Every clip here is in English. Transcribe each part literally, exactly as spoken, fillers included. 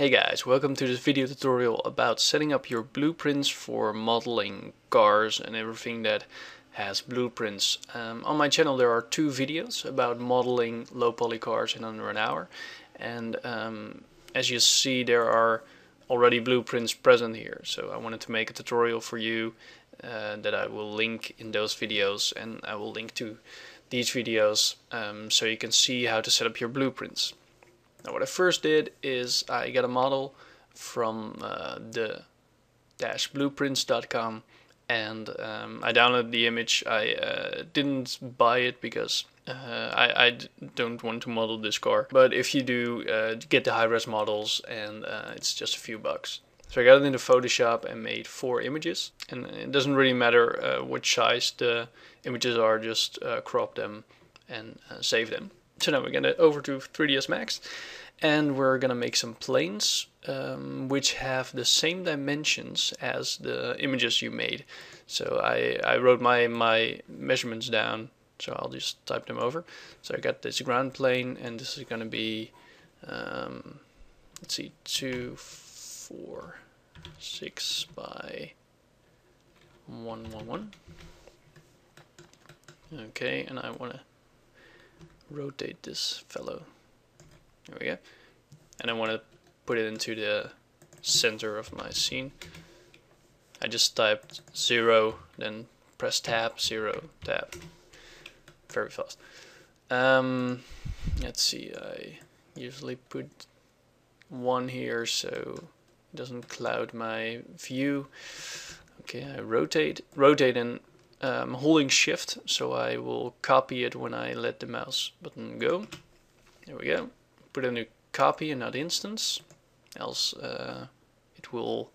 Hey guys, welcome to this video tutorial about setting up your blueprints for modeling cars and everything that has blueprints. Um, on my channel there are two videos about modeling low poly cars in under an hour, and um, as you see there are already blueprints present here, so I wanted to make a tutorial for you uh, that I will link in those videos, and I will link to these videos um, so you can see how to set up your blueprints. Now what I first did is I got a model from uh, the dash blueprints dot com, and um, I downloaded the image. I uh, didn't buy it because uh, I, I don't want to model this car, but if you do, uh, get the high-res models, and uh, it's just a few bucks. So I got it into Photoshop and made four images, and it doesn't really matter uh, what size the images are, just uh, crop them and uh, save them. So now we're going to over to three D S Max, and we're going to make some planes um, which have the same dimensions as the images you made. So I, I wrote my, my measurements down, so I'll just type them over. So I got this ground plane, and this is going to be, um, let's see, two, four, six by one, one, one. Okay, and I want to rotate this fellow. There we go. And I want to put it into the center of my scene. I just typed zero, then press tab, zero, tab. Very fast. Um, let's see, I usually put one here so it doesn't cloud my view. Okay, I rotate, rotate and I'm um, holding shift, so I will copy it when I let the mouse button go. There we go. Put in a copy and not instance, else uh, it will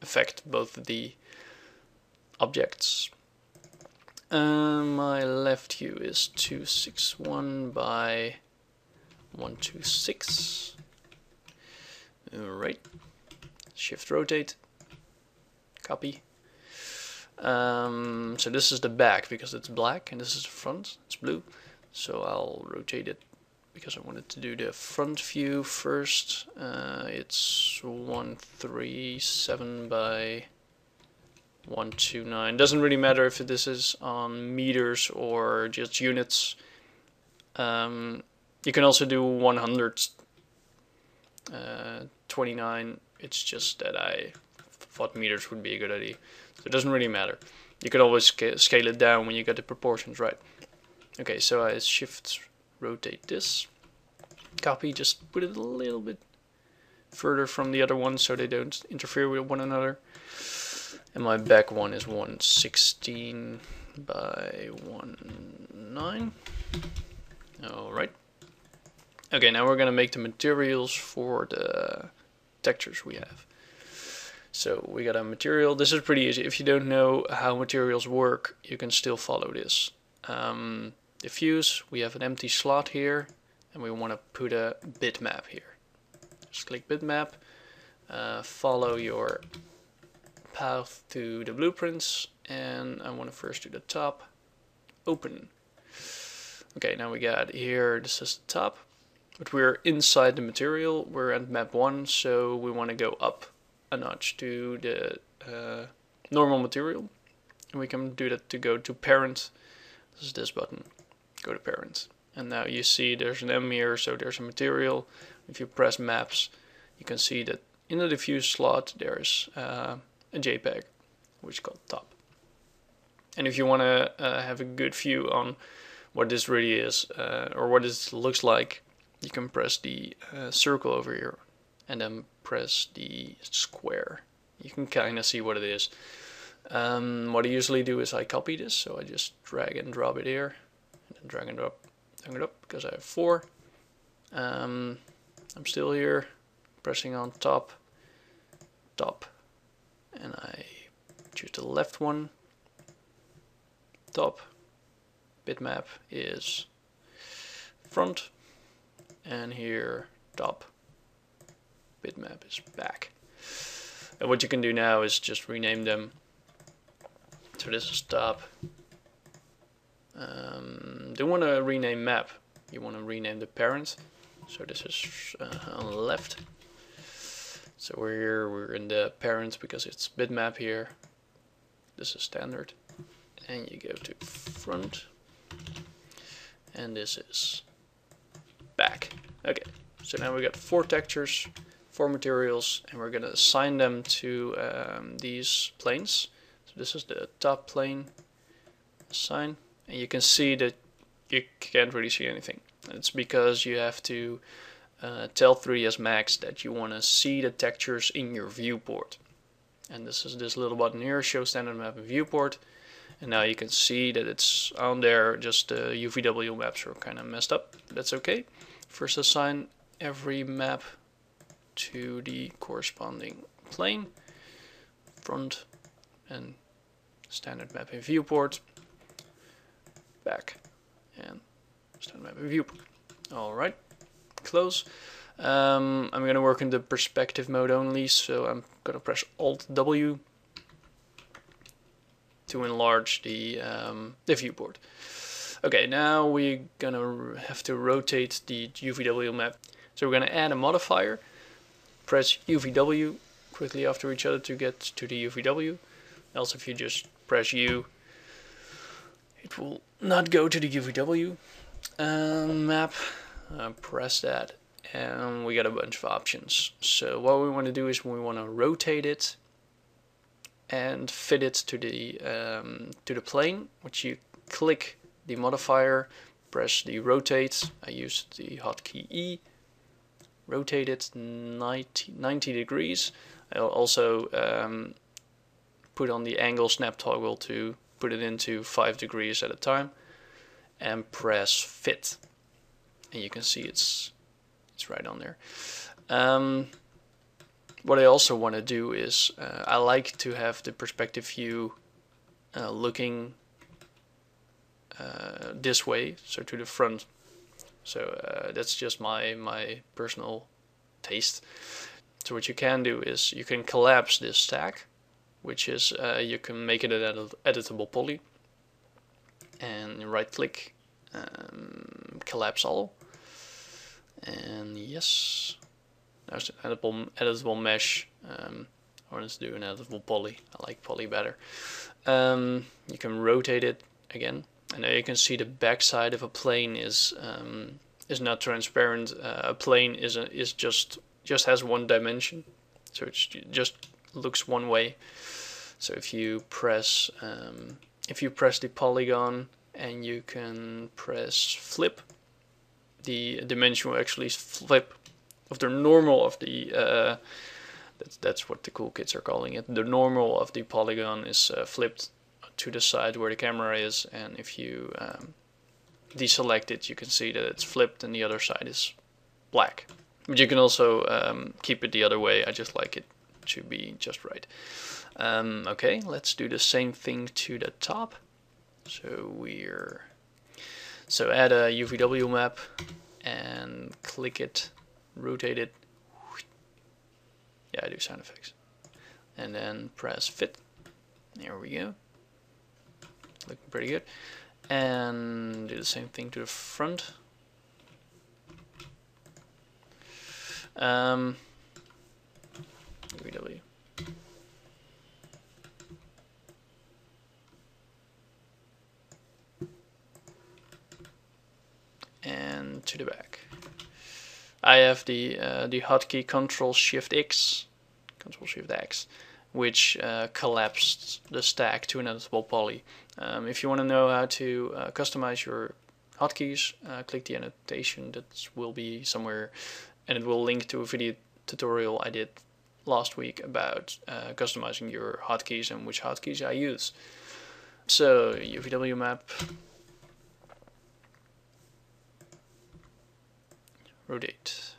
affect both the objects. Uh, my left hue is two six one by one two six. Alright. Shift rotate. Copy. Um, so this is the back because it's black, and this is the front, it's blue. So I'll rotate it because I wanted to do the front view first. Uh, it's one three seven by one two nine. Doesn't really matter if this is on meters or just units. Um, you can also do one hundred twenty-nine. It's just that I thought meters would be a good idea. So it doesn't really matter. You can always sc scale it down when you get the proportions right. Okay, so I shift rotate this. Copy, just put it a little bit further from the other one so they don't interfere with one another. And my back one is one sixteen by one nine. Alright. Okay, now we're gonna make the materials for the textures we have. So we got a material. This is pretty easy. If you don't know how materials work, you can still follow this. Um, diffuse, we have an empty slot here, and we want to put a bitmap here. Just click bitmap, uh, follow your path to the blueprints, and I want to first do the top, open. Okay, now we got here, this is the top, but we're inside the material, we're at map one, so we want to go up a notch to the uh, normal material, and we can do that to go to parent. This is this button, go to parent, and now you see there's an M here, so there's a material. If you press maps, you can see that in the diffuse slot there's uh, a JPEG which is called top. And if you want to uh, have a good view on what this really is, uh, or what this looks like, you can press the uh, circle over here and then press the square. You can kind of see what it is. Um, what I usually do is I copy this, so I just drag and drop it here, and then drag and drop, drag it up because I have four. Um, I'm still here, pressing on top, top, and I choose the left one. Top bitmap is front, and here top bitmap is back. And what you can do now is just rename them. So this is top. Um, don't want to rename map. You want to rename the parent. So this is uh, on the left. So we're here, we're in the parents because it's bitmap here. This is standard. And you go to front. And this is back. Okay, so now we got four textures, four materials, and we're going to assign them to um, these planes. So this is the top plane, assign, and you can see that you can't really see anything. It's because you have to uh, tell three D S Max that you want to see the textures in your viewport. And this is this little button here, show standard map and viewport. And now you can see that it's on there, just the U V W maps are kind of messed up. That's okay. First assign every map to the corresponding plane, front and standard map in viewport, back and standard map in viewport. Alright, close. Um, I'm going to work in the perspective mode only, so I'm going to press Alt W. To enlarge the, um, the viewport. Okay, now we're gonna have to rotate the U V W map. So we're gonna add a modifier, press U V W quickly after each other to get to the U V W. Else if you just press U, it will not go to the U V W um, map. Uh, press that and we got a bunch of options. So what we want to do is we want to rotate it and fit it to the um, to the plane, which you click the modifier, press the rotate, I used the hotkey E, rotate it ninety, ninety degrees. I'll also um, put on the angle snap toggle to put it into five degrees at a time, and press fit. And you can see it's, it's right on there. Um, What I also want to do is, uh, I like to have the perspective view uh, looking uh, this way, so to the front. So uh, that's just my, my personal taste. So what you can do is, you can collapse this stack, which is, uh, you can make it an edit editable poly, and right click, um, collapse all, and yes. There's an editable, editable mesh. Um, I wanted to do an editable poly. I like poly better. Um, you can rotate it again, and now you can see the backside of a plane is um, is not transparent. Uh, a plane is a, is just just has one dimension, so it just looks one way. So if you press um, if you press the polygon and you can press flip, the dimension will actually flip. Of the normal of the uh, that's, that's what the cool kids are calling it. The normal of the polygon is uh, flipped to the side where the camera is, and if you um, deselect it, you can see that it's flipped and the other side is black. But you can also um, keep it the other way. I just like it to be just right. Um, okay, let's do the same thing to the top. So we're so add a U V W map and click it. Rotate it. Yeah, I do sound effects. And then press fit. There we go. Looking pretty good. And do the same thing to the front. Um, U V W. And to the back. I have the uh, the hotkey Control Shift X, Control Shift X, which uh, collapsed the stack to an editable poly. Um, if you want to know how to uh, customize your hotkeys, uh, click the annotation that will be somewhere, and it will link to a video tutorial I did last week about uh, customizing your hotkeys and which hotkeys I use. So U V W map. Rotate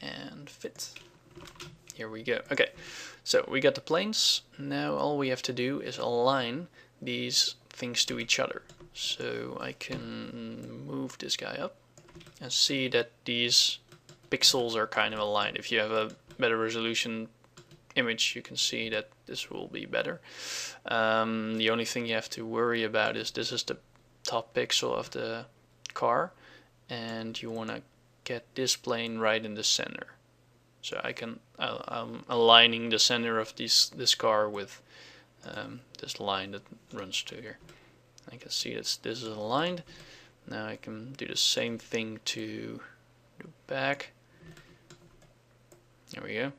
and fit. Here we go. Okay, so we got the planes. Now all we have to do is align these things to each other. So I can move this guy up and see that these pixels are kind of aligned. If you have a better resolution image, you can see that this will be better. Um, the only thing you have to worry about is this is the top pixel of the car, and you want to get this plane right in the center. So I can uh, I'm aligning the center of this this car with um, this line that runs to here. I can see that this is aligned. Now I can do the same thing to the back. There we go.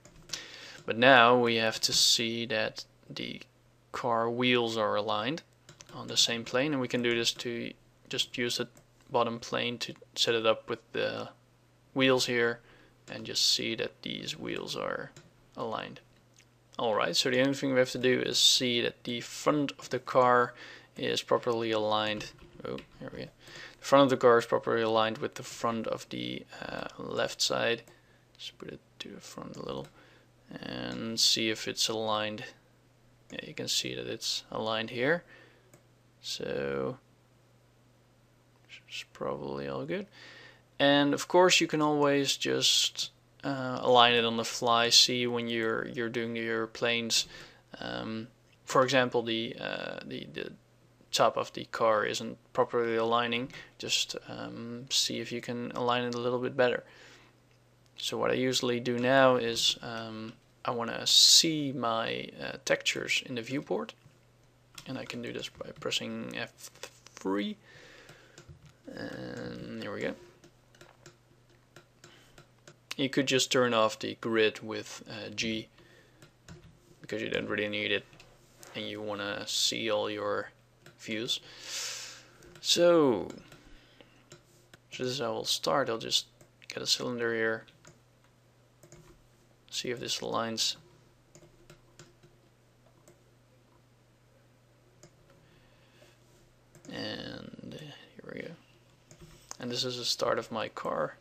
But now we have to see that the car wheels are aligned on the same plane, and we can do this to just use the bottom plane to set it up with the wheels here, and just see that these wheels are aligned. Alright, so the only thing we have to do is see that the front of the car is properly aligned. Oh, here we go. The front of the car is properly aligned with the front of the uh, left side. Just put it to the front a little and see if it's aligned. Yeah, you can see that it's aligned here. So it's probably all good. And of course you can always just uh, align it on the fly, see when you're you're doing your planes. Um, for example, the, uh, the the top of the car isn't properly aligning, just um, see if you can align it a little bit better. So what I usually do now is um, I want to see my uh, textures in the viewport, and I can do this by pressing F three, and here we go. You could just turn off the grid with uh, G, because you don't really need it and you want to see all your views. So, so this is how I'll start. I'll just get a cylinder here, see if this aligns. And here we go. And this is the start of my car.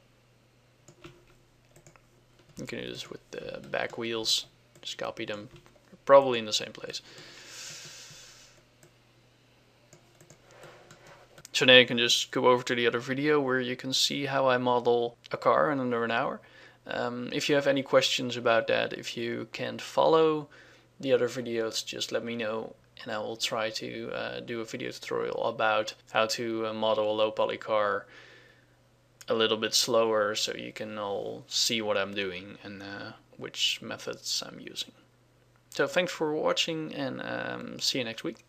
You can do this with the back wheels, just copy them, they're probably in the same place. So now you can just go over to the other video where you can see how I model a car in under an hour. Um, if you have any questions about that, if you can't follow the other videos, just let me know and I will try to uh, do a video tutorial about how to uh, model a low poly car a little bit slower, so you can all see what I'm doing and uh, which methods I'm using. So thanks for watching, and um, see you next week.